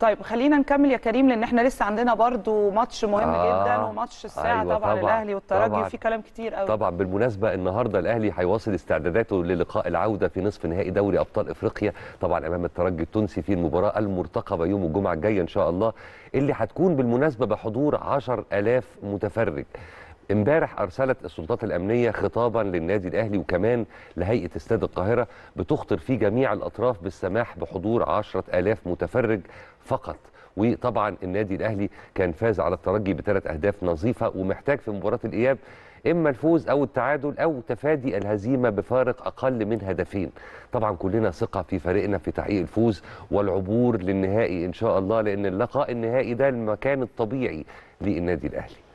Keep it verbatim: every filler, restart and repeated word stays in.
طيب خلينا نكمل يا كريم، لان احنا لسه عندنا برضو ماتش مهم آه جدا، وماتش الساعه أيوة طبعا, طبعًا الاهلي والترجي، وفي كلام كتير قوي. طبعا بالمناسبه النهارده الاهلي هيواصل استعداداته للقاء العوده في نصف نهائي دوري ابطال افريقيا طبعا امام الترجي التونسي في المباراه المرتقبه يوم الجمعه الجايه ان شاء الله، اللي هتكون بالمناسبه بحضور عشرة آلاف متفرج. امبارح ارسلت السلطات الامنيه خطابا للنادي الاهلي وكمان لهيئه استاد القاهره بتخطر في جميع الاطراف بالسماح بحضور عشرة آلاف متفرج فقط. وطبعا النادي الاهلي كان فاز على الترجي بثلاث اهداف نظيفه، ومحتاج في مباراه الاياب اما الفوز او التعادل او تفادي الهزيمه بفارق اقل من هدفين. طبعا كلنا ثقه في فريقنا في تحقيق الفوز والعبور للنهائي ان شاء الله، لان اللقاء النهائي ده المكان الطبيعي للنادي الاهلي.